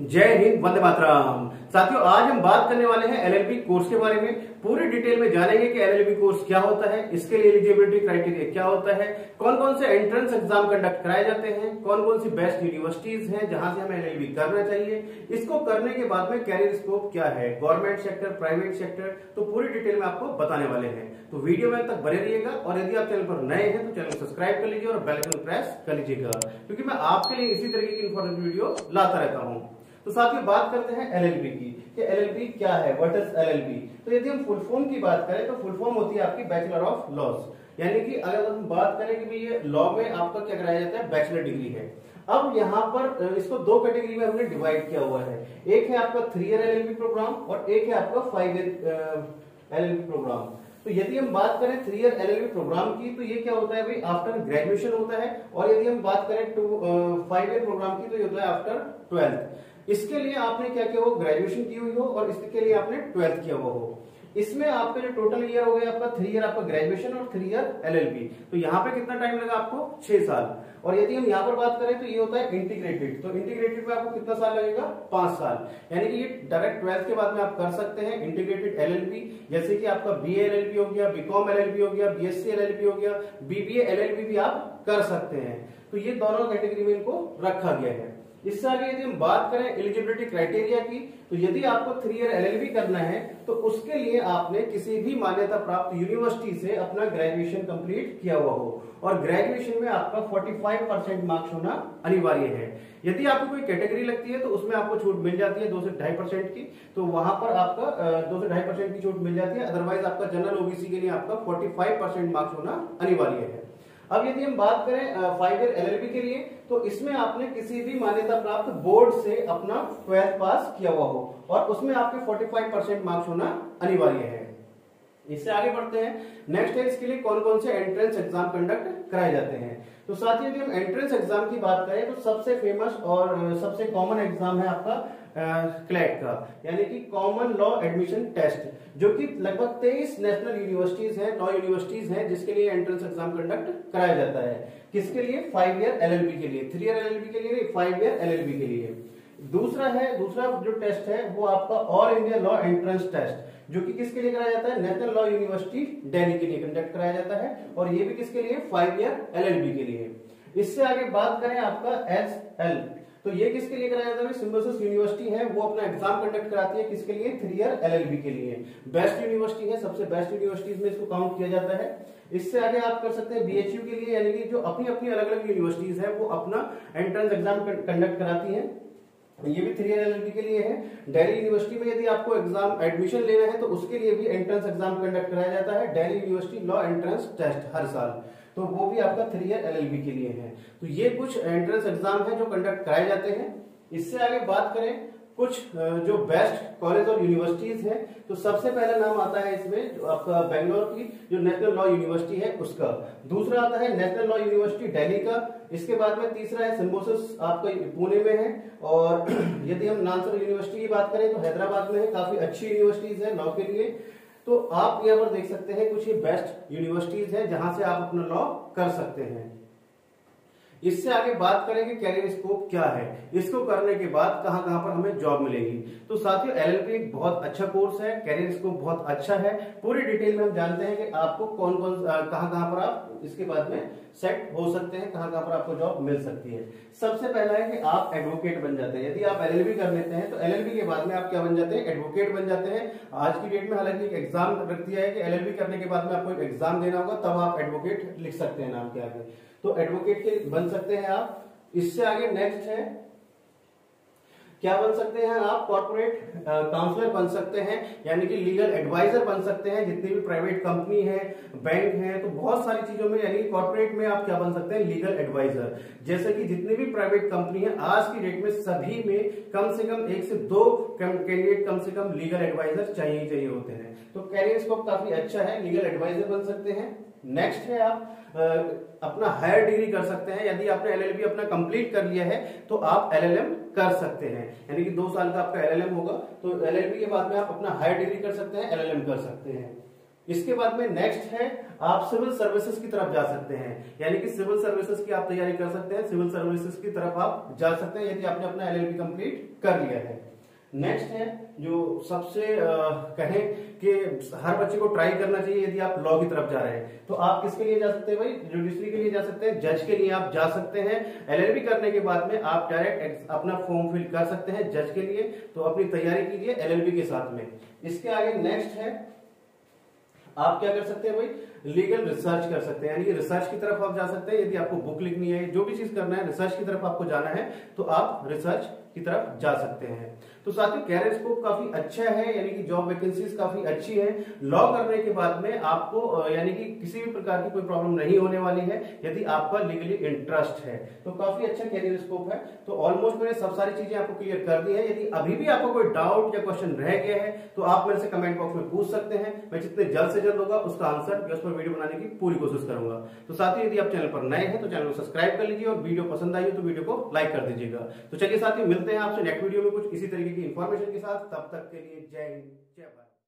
जय हिंद, वंदे मातरम। साथियों, आज हम बात करने वाले हैं एलएलबी कोर्स के बारे में। पूरी डिटेल में जानेंगे कि एलएलबी कोर्स क्या होता है, इसके लिए एलिजिबिलिटी क्राइटेरिया क्या होता है, कौन कौन से एंट्रेंस एग्जाम कंडक्ट कराए जाते हैं, कौन कौन सी बेस्ट यूनिवर्सिटीज हैं जहां से हमें एलएलबी करना चाहिए, इसको करने के बाद में कैरियर स्कोप क्या है, गवर्नमेंट सेक्टर, प्राइवेट सेक्टर, तो पूरी डिटेल में आपको बताने वाले हैं। तो वीडियो में तक बने रहिएगा और यदि आप चैनल पर नए हैं तो चैनल को सब्सक्राइब कर लीजिए और बेल आइकन प्रेस कर लीजिएगा, क्योंकि मैं आपके लिए इसी तरीके की इंफॉर्मेटिव वीडियो लाता रहता हूँ। तो साथियों, बात करते हैं एलएलबी की कि एलएलबी क्या है, व्हाट इज एलएलबी। तो यदि हम फुल फॉर्म की बात करें तो फुल फॉर्म होती है आपकी बैचलर ऑफ लॉज, यानी कि अगर हम बात करें कि ये लॉ में आपका क्या कराया जाता है, बैचलर डिग्री है। अब यहाँ पर इसको दो कैटेगरी में हमने डिवाइड किया हुआ है, एक है आपका 3 ईयर एलएलबी प्रोग्राम और एक है आपका 5 ईयर एलएलबी प्रोग्राम। तो यदि हम बात करें 3 ईयर एलएलबी प्रोग्राम की तो ये क्या होता है भाई, आफ्टर ग्रेजुएशन होता है, और यदि हम बात करें 5 ईयर प्रोग्राम की तो ये होता है आफ्टर 12th। इसके लिए आपने क्या किया हो, ग्रेजुएशन की हुई हो और इसके लिए आपने 12th किया हुआ हो। इसमें आपके जो टोटल ईयर हो गया आपका 3 ईयर आपका ग्रेजुएशन और 3 ईयर एलएलबी, तो यहाँ पे कितना टाइम लगा आपको 6 साल। और यदि हम यहाँ पर बात करें तो ये होता है इंटीग्रेटेड, तो इंटीग्रेटेड में आपको कितना साल लगेगा, 5 साल। यानी कि ये डायरेक्ट 12th के बाद में आप कर सकते हैं इंटीग्रेटेड एलएलबी, जैसे कि आपका बीए एलएलबी हो गया, बीकॉम एलएलबी हो गया, बीएससी एलएलबी हो गया, बीबीए एलएलबी भी आप कर सकते हैं। तो ये दोनों कैटेगरी में इनको रखा गया है। इससे आगे यदि हम बात करें एलिजिबिलिटी क्राइटेरिया की, तो यदि आपको 3 ईयर एलएलबी करना है तो उसके लिए आपने किसी भी मान्यता प्राप्त यूनिवर्सिटी से अपना ग्रेजुएशन कंप्लीट किया हुआ हो और ग्रेजुएशन में आपका 45% मार्क्स होना अनिवार्य है। यदि आपको कोई कैटेगरी लगती है तो उसमें आपको छूट मिल जाती है 2 से 2.5% की, तो वहां पर आपका 2 से 2.5% की छूट मिल जाती है। अदरवाइज आपका जनरल ओबीसी के लिए आपका 45% मार्क्स होना अनिवार्य है। अब यदि हम बात करें 5 ईयर एलएलबी के लिए तो इसमें आपने किसी भी मान्यता प्राप्त बोर्ड से अपना 12th पास किया हुआ हो और उसमें आपके 45% मार्क्स होना अनिवार्य है। इससे आगे बढ़ते हैं, नेक्स्ट है इसके लिए कौन कौन से एंट्रेंस एग्जाम कंडक्ट कराए जाते हैं। तो साथ ही यदि हम एंट्रेंस एग्जाम की बात करें तो सबसे फेमस और सबसे कॉमन एग्जाम है आपका क्लैट का, यानी कि कॉमन लॉ एडमिशन टेस्ट, जो कि लगभग 23 नेशनल यूनिवर्सिटीज हैं, लॉ यूनिवर्सिटीज हैं, जिसके लिए एंट्रेंस एग्जाम कंडक्ट कराया जाता है। किसके लिए, 5 ईयर एलएलबी के लिए, 3 ईयर एलएलबी के लिए नहीं, 5 ईयर एलएलबी के लिए। दूसरा जो टेस्ट है वो आपका all India law entrance test, जो कि किसके लिए कराया जाता है, नेशनल लॉ यूनिवर्सिटी दिल्ली के लिए कंडक्ट कराया जाता है, और ये भी किसके लिए, 5 ईयर एलएलबी के लिए। इससे आगे बात करें आपका एसएल, तो ये किसके लिए कराया जाता है, सिंबोसिस यूनिवर्सिटी है, वो अपना एग्जाम कंडक्ट कराती है किसके लिए, 3 ईयर एलएलबी के लिए। बेस्ट यूनिवर्सिटी है, सबसे बेस्ट यूनिवर्सिटीज में इसको काउंट किया जाता है। इससे आगे आप कर सकते हैं बीएचयू के लिए, यानी कि जो अपनी अपनी अलग अलग यूनिवर्सिटीज है वो अपना एंट्रेंस एग्जाम कंडक्ट कराती है, ये भी 3 ईयर एलएलबी के लिए है। दिल्ली यूनिवर्सिटी में यदि आपको एग्जाम एडमिशन लेना है तो उसके लिए भी एंट्रेंस एग्जाम कंडक्ट कराया जाता है, Delhi university law entrance test हर साल, तो वो भी आपका 3 ईयर एलएलबी के लिए है। तो ये कुछ एंट्रेंस एग्जाम है जो कंडक्ट कराए जाते हैं। इससे आगे बात करें कुछ जो बेस्ट कॉलेज और यूनिवर्सिटीज हैं तो सबसे पहला नाम आता है इसमें जो आपका बेंगलोर की जो नेशनल लॉ यूनिवर्सिटी है उसका, दूसरा आता है नेशनल लॉ यूनिवर्सिटी दिल्ली का, इसके बाद में तीसरा है सिंबोसिस आपका पुणे में है, और यदि हम नालंदा यूनिवर्सिटी की बात करें तो हैदराबाद में है। काफी अच्छी यूनिवर्सिटीज है लॉ के लिए, तो आप यहाँ पर देख सकते हैं कुछ ये बेस्ट यूनिवर्सिटीज है जहां से आप अपना लॉ कर सकते हैं। इससे आगे बात करेंगे कैरियर स्कोप क्या है, इसको करने के बाद कहां पर हमें जॉब मिलेगी। तो साथियों, एलएलबी एक बहुत अच्छा कोर्स है, कैरियर स्कोप बहुत अच्छा है। पूरी डिटेल में हम जानते हैं कि आपको कौन कौन कहां पर आप इसके बाद में सेट हो सकते हैं, कहां पर आपको जॉब मिल सकती है। सबसे पहला है कि आप एडवोकेट बन जाते हैं। यदि आप एलएलबी कर लेते हैं तो एलएलबी के बाद में आप क्या बन जाते हैं, एडवोकेट बन जाते हैं। आज की डेट में हालांकि एक एग्जाम रख दिया है कि एलएलबी करने के बाद में आपको एक एग्जाम देना होगा तब आप एडवोकेट लिख सकते हैं नाम के आगे, तो एडवोकेट के बन सकते हैं आप। इससे आगे नेक्स्ट है क्या बन सकते हैं आप, कॉर्पोरेट काउंसलर बन सकते हैं, यानी कि लीगल एडवाइजर बन सकते हैं। जितनी भी प्राइवेट कंपनी है, बैंक है, तो बहुत सारी चीजों में यानी कॉर्पोरेट में आप क्या बन सकते हैं, लीगल एडवाइजर। जैसे कि जितनी भी प्राइवेट कंपनी है आज की डेट में सभी में कम से कम 1 से 2 कैंडिडेट कम से कम लीगल एडवाइजर चाहिए होते हैं, तो कैरियर स्कोप काफी अच्छा है, लीगल एडवाइजर बन सकते हैं। नेक्स्ट है आप अपना हायर डिग्री कर सकते हैं। यदि आपने एलएलबी अपना कंप्लीट कर लिया है तो आप एलएलएम कर सकते हैं, यानी कि 2 साल का आपका एलएलएम होगा, तो एलएलबी के बाद में आप अपना हायर डिग्री कर सकते हैं, एलएलएम कर सकते हैं। इसके बाद में नेक्स्ट है आप सिविल सर्विसेज की तरफ जा सकते हैं, यानी कि सिविल सर्विसेज की आप तैयारी कर सकते हैं, सिविल सर्विसेज की तरफ आप जा सकते हैं यदि आपने अपना LLB कंप्लीट कर लिया है। नेक्स्ट है जो सबसे कहें कि हर बच्चे को ट्राई करना चाहिए, यदि आप लॉ की तरफ जा रहे हैं तो आप किसके लिए जा सकते हैं भाई, जुडिशरी के लिए जा सकते हैं, जज के लिए आप जा सकते हैं। LLB करने के बाद में आप डायरेक्ट अपना फॉर्म फिल कर सकते हैं जज के लिए, तो अपनी तैयारी कीजिए LLB के साथ में। इसके आगे नेक्स्ट है आप क्या कर सकते हैं भाई, लीगल रिसर्च कर सकते हैं, यानी कि रिसर्च की तरफ आप जा सकते हैं। यदि आपको बुक लिखनी है, जो भी चीज करना है, रिसर्च की तरफ आपको जाना है तो आप रिसर्च की तरफ जा सकते हैं। तो साथ ही कैरियर स्कोप काफी अच्छा है, यानी कि जॉब वैकेंसीज काफी अच्छी है। लॉ करने के बाद में आपको यानी कि किसी भी प्रकार की कोई प्रॉब्लम नहीं होने वाली है यदि आपका लीगली इंटरेस्ट है, तो काफी अच्छा कैरियर स्कोप है। तो ऑलमोस्ट मैंने सब सारी चीजें आपको क्लियर कर दी है। यदि अभी भी आपको कोई डाउट या क्वेश्चन रह गया है तो आप मेरे से कमेंट बॉक्स में पूछ सकते हैं, मैं जितने जल्द से जल्द होगा उसका आंसर या उस पर वीडियो बनाने की पूरी कोशिश करूंगा। तो साथ ही यदि आप चैनल पर नए हैं तो चैनल को सब्सक्राइब कर लीजिए और वीडियो पसंद आई हो तो वीडियो को लाइक कर दीजिएगा। तो चलिए साथ ही मिलते हैं आपसे नेक्स्ट वीडियो में कुछ इसी तरीके की इंफॉर्मेशन के साथ, तब तक के लिए जय हिंद जय भारत।